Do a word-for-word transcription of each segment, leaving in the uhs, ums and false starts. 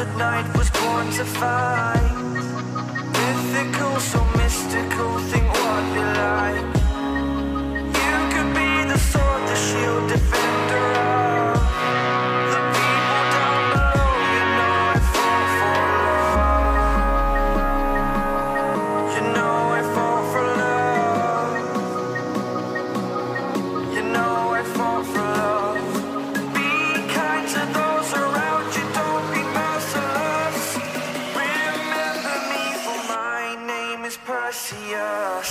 at night was quantified. Mythical, so mystical, think what you like. You could be the sword, the shield, defender of the people down below. You know I fall for love. You know I fall for love. You know I fall for love. Perseus.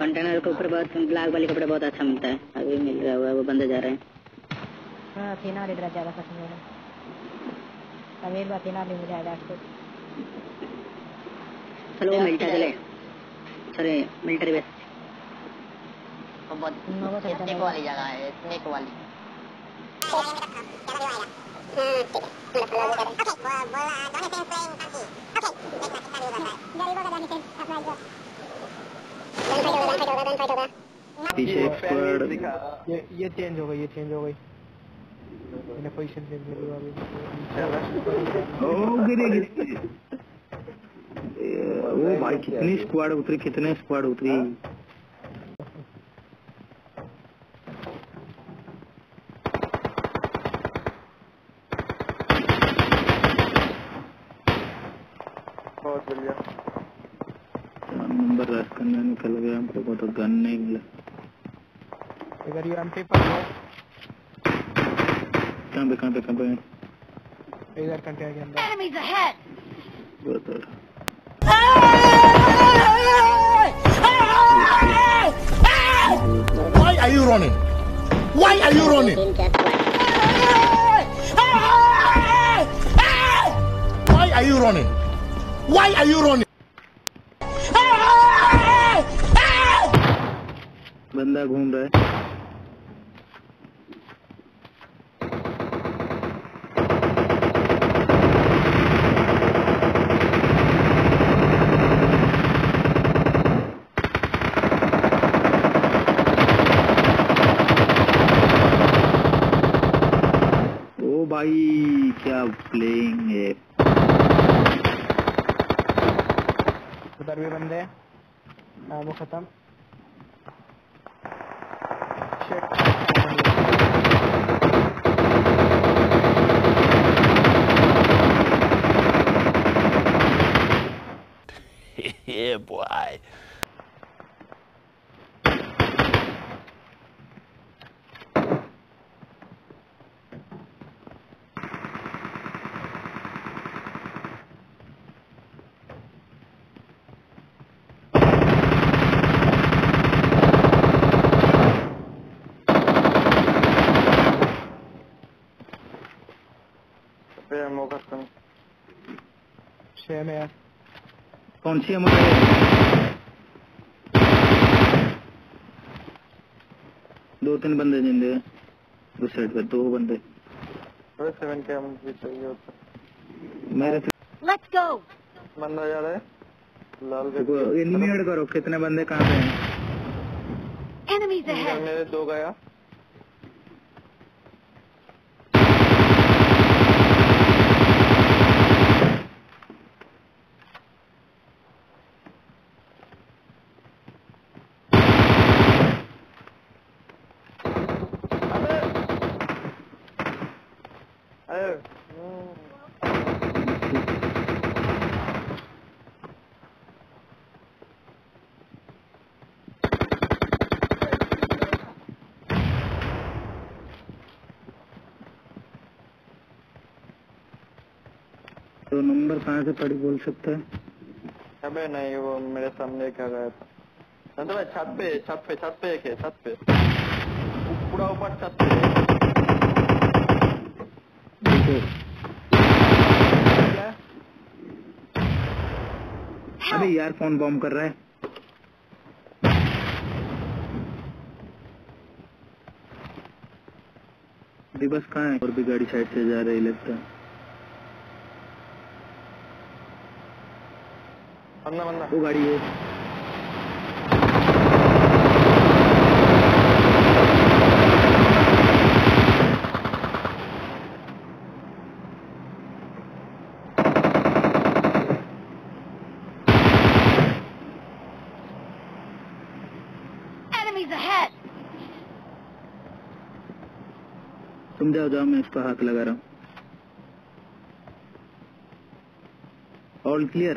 Container के ऊपर बहुत black वाले कपड़े बहुत अच्छा मिलता है, अभी मिल रहा हुआ है, वो बंदे जा रहे हैं। हाँ, तीना वाले तरह ज़्यादा पसंद है। तमिल वाले तीना वाले मुझे आजाद को। चलो वो मिलिट्री चले, सरे मिलिट्री बेस। वो बहुत इतने क्वाली जगह है, इतने क्वाली। पीछे ये ये चेंज हो गई ये चेंज हो गई मैंने पोजीशन चेंज कर दिया अभी। ओ गिरे गिरे वो भाई कितनी स्क्वाड उतरी कितने स्क्वाड उतरी बहुत बढ़िया नंबर रश करने में निकल गया हमको को तो गन नहीं मिला। अगर ये एमपी पर हो कहां पे कहां पे कहां पे इधर कंटेनर के अंदर enemies ahead butter Why are you running? Why are you running? Why are you running? Why are you running? बंदा घूम रहा है ओ भाई क्या प्लेइंग है उधर भी बंदे हैं वो खत्म Yeah, boy. छह में यार कौन सी हमारे दो तीन बंदे जिंदे उस साइड पे दो बंदे सेवन के हम भी चाहिए होता मेरे लेट्स गो बंदा जा रहा है लाल के एलिमिनेट करो कितने बंदे कहाँ पे हैं एनिमीज अहेड मेरे दो गया Oh. वो नंबर कहाँ से पड़ी बोल सकता है? अबे नहीं, वो मेरे सामने क्या गया था। संतरा छत पे छत पे छत पे एक है, छत पे पूरा ऊपर छत पे। अरे यार फोन बॉम्ब कर रहा है। बस कहाँ है? और भी गाड़ी साइड से जा रही लगता है। बंदा बंदा वो गाड़ी है। Enemies ahead. तुम जाओ जाओ, मैं इसका हाथ लगा रहा हूँ। All clear.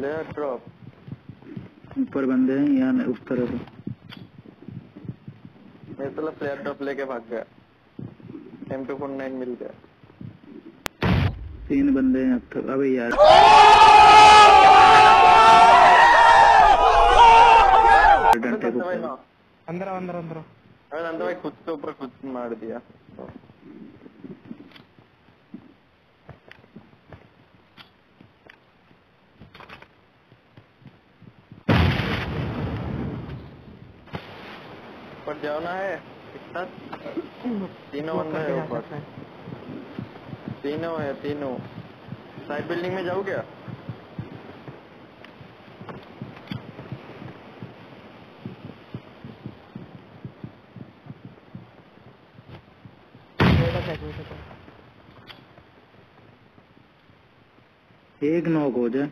प्लेयर ड्रॉप ऊपर बंदे हैं या उस तरफ? मैं तो प्लेयर ड्रॉप लेके भाग गया। एम टू फोर नाइन मिल गया। तीन बंदे हैं अब। अबे यार अंदर अंदर अंदर अंदर भाई, खुद से ऊपर खुद मार दिया। जाना है तीनों बंदा है ऊपर, तीनों है तीनों। साइड बिल्डिंग में जाओ क्या? एक नॉक हो जाए।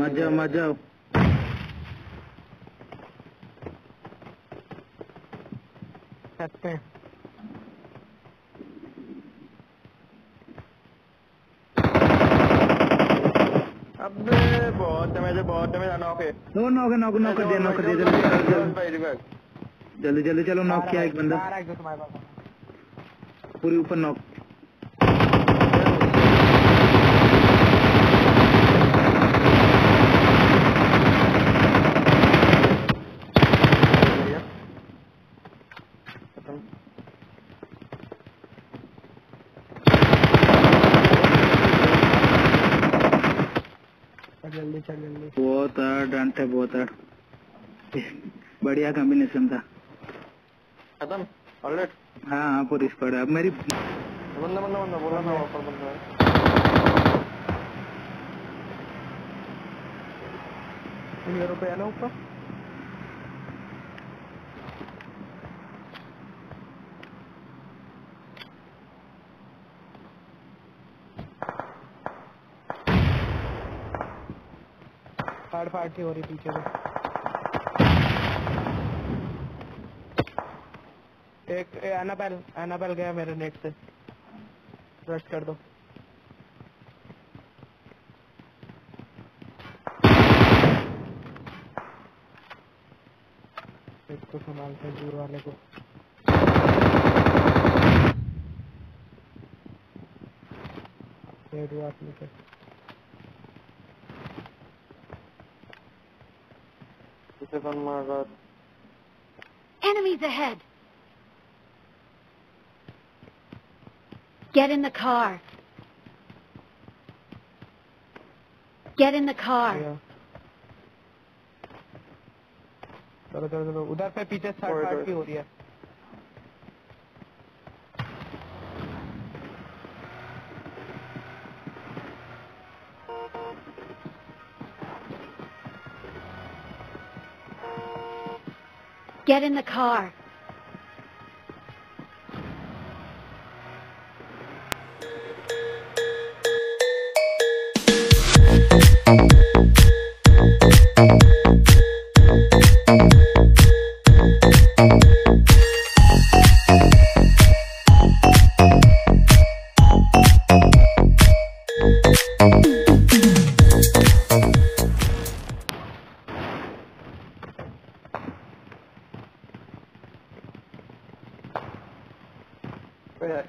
मत जाओ मत जाओ। अबे बहुत डैमेज है, बहुत डैमेज है। नॉक है, दो नॉक है। नॉक नॉक कर दे, नॉक कर दे जल्दी जल्दी जल्दी। चलो नॉक किया एक बंदा, पूरी ऊपर नॉक। बहुत डंट है, बहुत बढ़िया कॉम्बिनेशन था। खत्म ऑलरेडी? हाँ हाँ पूरी स्क्वाड। अब मेरी बंदा बंदा बंदा बोला ना ऊपर बंदा है। ऊपर पे आना ऊपर। फाड़ फाड़ के हो रही पीछे से। एक एनाबेल एनाबेल गया मेरे नेट से। रश कर दो। एक तो संभालते हैं दूर वाले को। ये दो आदमी थे। Enemies ahead. Get in the car. Get in the car. चलो चलो चलो उधर पे पीछे साइड पार्टी हो रही है। Get in the car.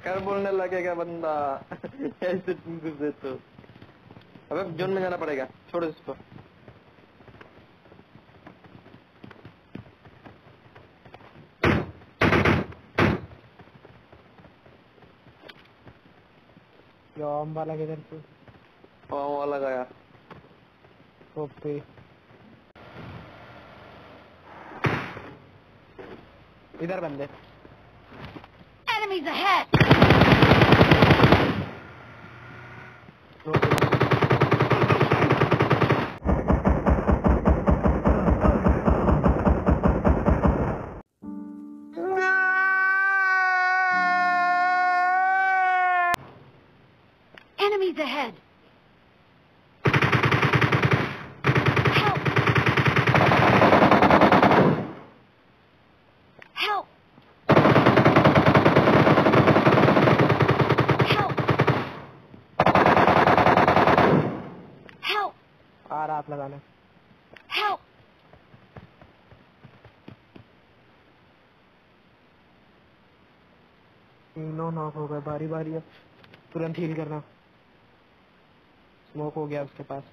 कर बोलने लगेगा बंदा ऐसे घुस दे तो अब जोन में जाना पड़ेगा। छोड़ इसको। बम वाला किधर पे? बम वाला गया। ओके। इधर बंदे। Enemies ahead. Enemies ahead. आप लगाना Help! तीनों नॉक हो गए बारी बारी। अब तुरंत हील करना। स्मोक हो गया उसके पास।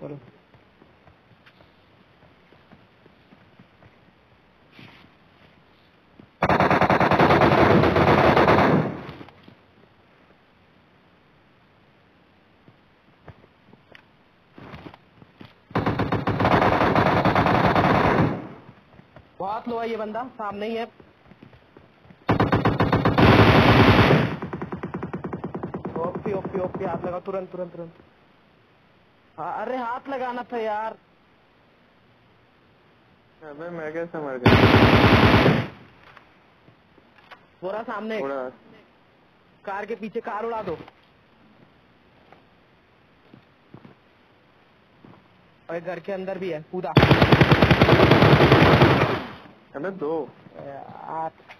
चलो बहुत लो है ये बंदा, सामने ही है। ओपी ओपी ओपी हाथ लगा तुरंत तुरंत तुरंत। हाँ अरे हाथ लगाना था यार। अबे मैं कैसे मर गया? बोरा सामने कार के पीछे। कार उड़ा दो। और घर के अंदर भी है। कूदा हमें दो यार।